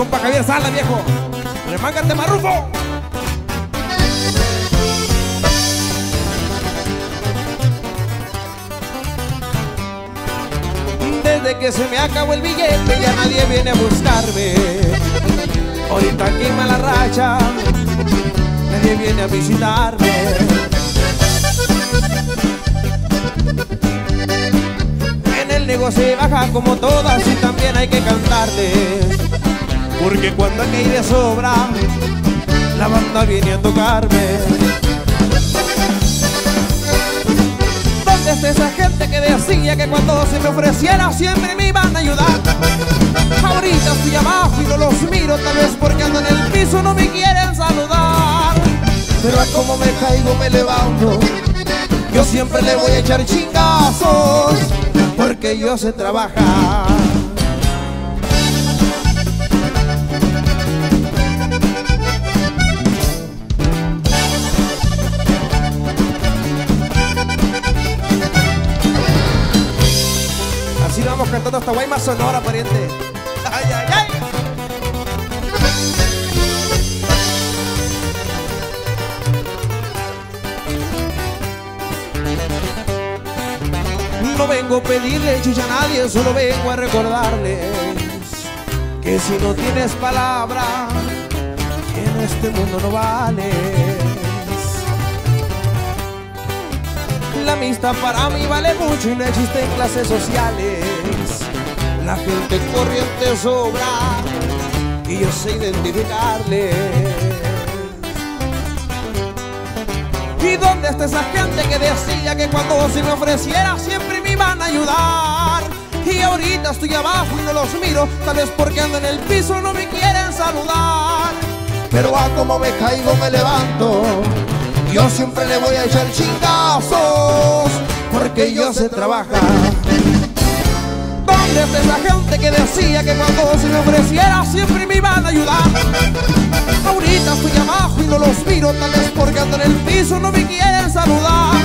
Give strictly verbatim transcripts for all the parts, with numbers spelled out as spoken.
compa Javier Sala, viejo. Remángate, marrufo. Desde que se me acabó el billete ya nadie viene a buscarme. Ahorita aquí mala racha, nadie viene a visitarme. En el negocio baja como todas y también hay que cantarles, porque cuando aquí hay de sobra, la banda viene a tocarme. ¿Dónde está esa gente que decía que cuando se me ofreciera siempre me iban a ayudar? Ahorita estoy abajo y no los miro, tal vez porque ando en el piso, no me quieren saludar. Pero a como me caigo me levanto, yo siempre le voy a echar chingazos, porque yo sé trabajar. Así vamos cantando hasta Guaymas, Sonora, pariente. Ay, ay, ay. No vengo a pedirle chucha a nadie, solo vengo a recordarles que si no tienes palabra, en este mundo no vales. La amistad para mí vale mucho y no existen clases sociales. La gente corriente sobra y yo sé identificarles. ¿Y dónde está esa gente que decía que cuando se me ofreciera siempre me iban a ayudar? Y ahorita estoy abajo y no los miro, tal vez porque ando en el piso, no me quieren saludar. Pero a como me caigo me levanto, yo siempre le voy a echar chingazos, porque yo sé trabajar. ¿Dónde está esa gente que decía que cuando se me ofreciera siempre me iban a ayudar? Ahorita estoy abajo y no los miro, tal vez porque ando en el piso, no me quieren saludar.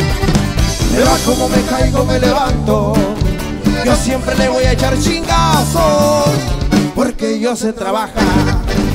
Pero a como me caigo me levanto, yo siempre le voy a echar chingazos, porque yo sé trabajar.